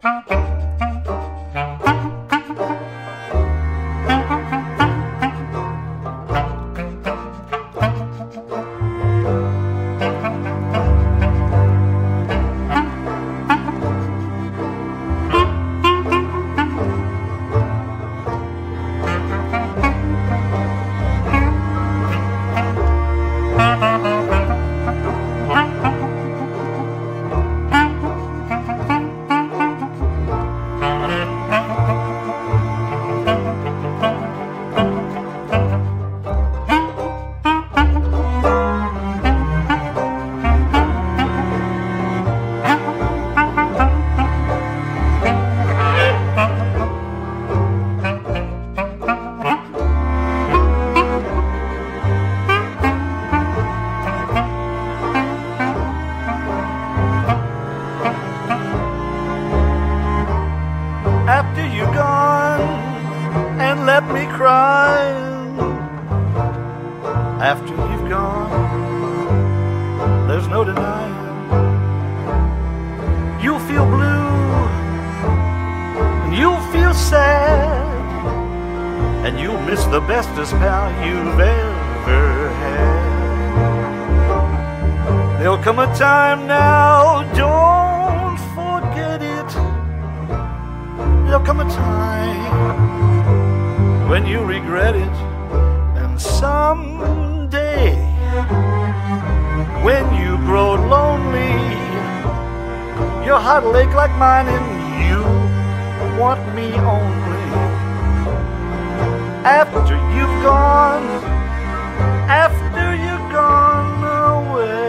After you're gone and let me cry. After you've gone, there's no denying. You'll feel blue and you'll feel sad, and you'll miss the bestest pal you've ever had. There'll come a time now, don't forget it. There'll come a time when you regret it, and someday when you grow lonely, your heart'll ache like mine, and you want me only. After you've gone, after you've gone away.